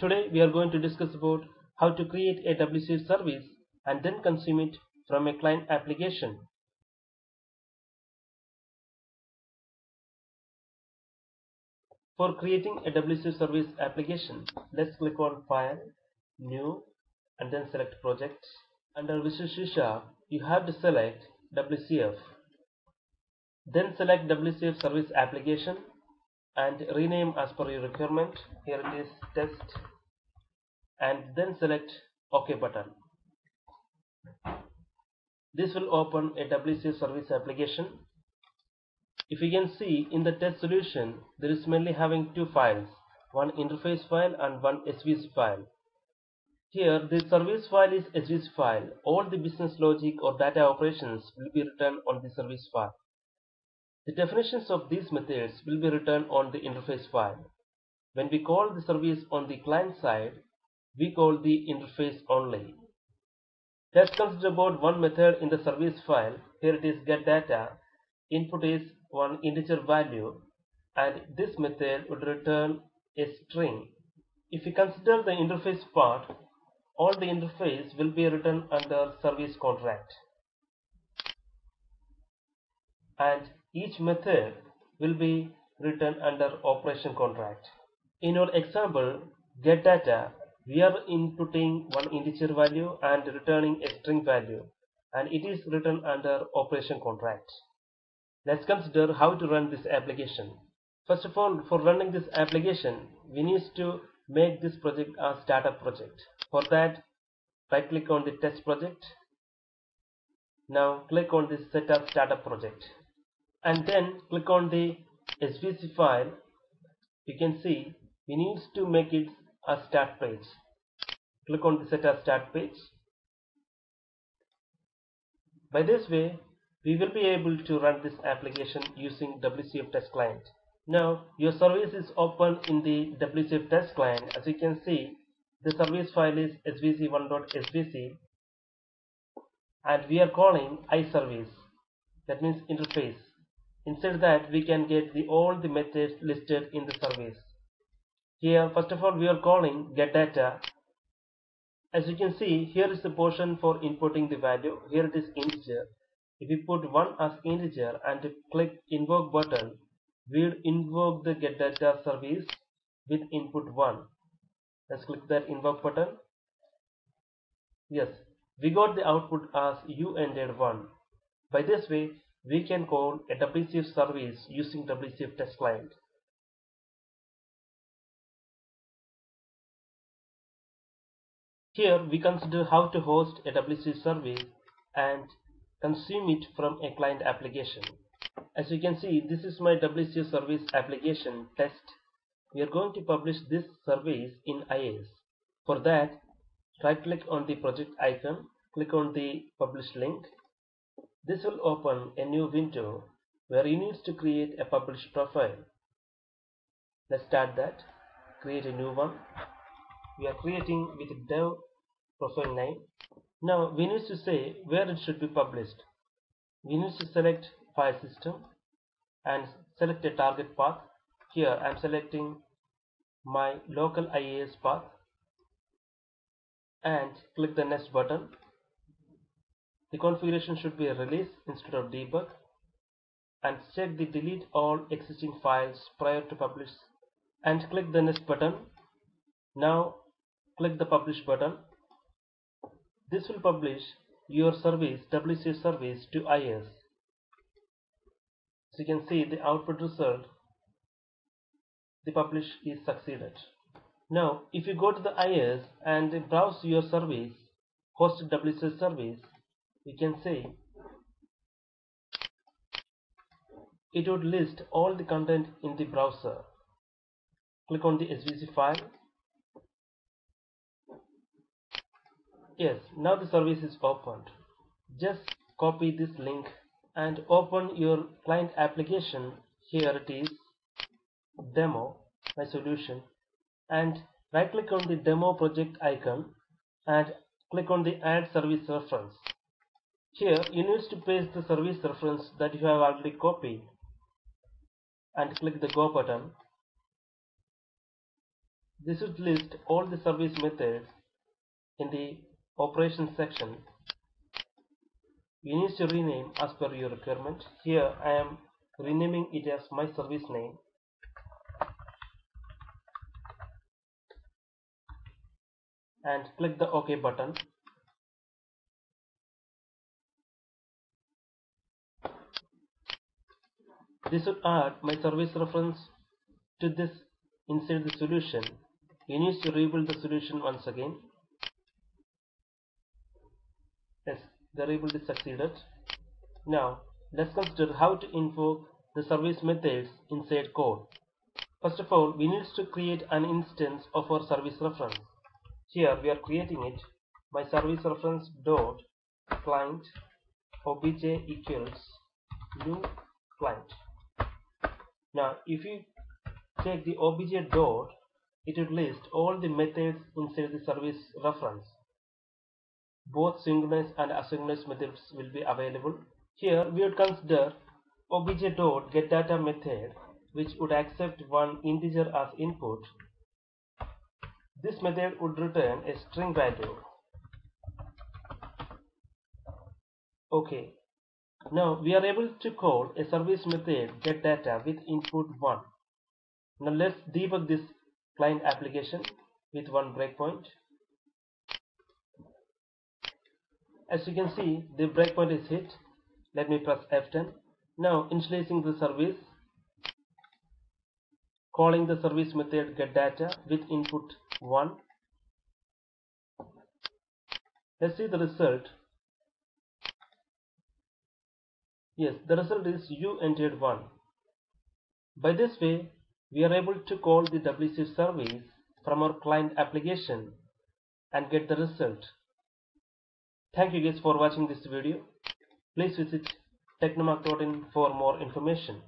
Today we are going to discuss about how to create a WCF service and then consume it from a client application. For creating a WCF service application, let's click on File, New, and then select Project. Under Visual C#, you have to select WCF. Then select WCF service application and rename as per your requirement. Here it is test, and then select OK button. This will open a WCF service application. If you can see in the test solution, there is mainly having two files, one interface file and one SVC file. Here the service file is SVC file. All the business logic or data operations will be written on the service file. The definitions of these methods will be written on the interface file. When we call the service on the client side, we call the interface only. Let's consider about one method in the service file. Here it is get data. Input is one integer value, and this method would return a string. If we consider the interface part, all the interface will be written under service contract, and each method will be written under operation contract. In our example, get data, we are inputting one integer value and returning a string value, and it is written under operation contract. Let's consider how to run this application. First of all, for running this application, we need to make this project a startup project. For that, right click on the test project. Now click on this setup startup project, and then click on the SVC file. You can see we need to make it a start page. Click on the setup start page. By this way, we will be able to run this application using WCF test client. Now your service is open in the WCF test client. As you can see, the service file is svc1.svc, and we are calling iService. That means interface. Instead that, we can get all the methods listed in the service. Here, first of all, we are calling get data. As you can see, here is the portion for inputting the value. Here it is integer. If we put 1 as integer and click invoke button, we'll invoke the get data service with input 1. Let's click that invoke button. Yes, we got the output as you entered 1. By this way, we can call a WCF service using WCF test client. Here we consider how to host a WCF service and consume it from a client application. As you can see, this is my WCF service application test. We are going to publish this service in IIS. For that, right click on the project icon, click on the publish link. This will open a new window where you need to create a published profile. Let's start that. Create a new one. We are creating with a dev profile name. Now we need to say where it should be published. We need to select file system and select a target path. Here I am selecting my local IIS path and click the next button. The configuration should be release instead of debug, and check the delete all existing files prior to publish, and click the next button. Now click the publish button. This will publish your service, WCF service, to IIS. So you can see the output result, the publish is succeeded. Now if you go to the IIS and browse your service, hosted WCF service, you can see it would list all the content in the browser. Click on the SVC file. Yes, now the service is opened. Just copy this link and open your client application. Here it is, demo, my solution, and right click on the demo project icon and click on the add service reference. Here you need to paste the service reference that you have already copied and click the go button. This would list all the service methods in the operations section. You need to rename as per your requirement. Here I am renaming it as my service name. And click the OK button. This would add my service reference to this inside the solution. You need to rebuild the solution once again. Yes, the rebuild is succeeded. Now let's consider how to invoke the service methods inside code. First of all, we need to create an instance of our service reference. Here we are creating it by service reference dot client obj equals new client. Now if you take the obj dot, it will list all the methods inside the service reference. Both synchronous and asynchronous methods will be available. Here we would consider obj dot get data method, which would accept one integer as input. This method would return a string value. Okay. Now we are able to call a service method getData with input 1. Now let's debug this client application with one breakpoint. As you can see, the breakpoint is hit. Let me press F10. Now initializing the service, calling the service method getData with input 1. Let's see the result. Yes, the result is you entered 1. By this way, we are able to call the WCF service from our client application and get the result. Thank you guys for watching this video. Please visit Technomark.in for more information.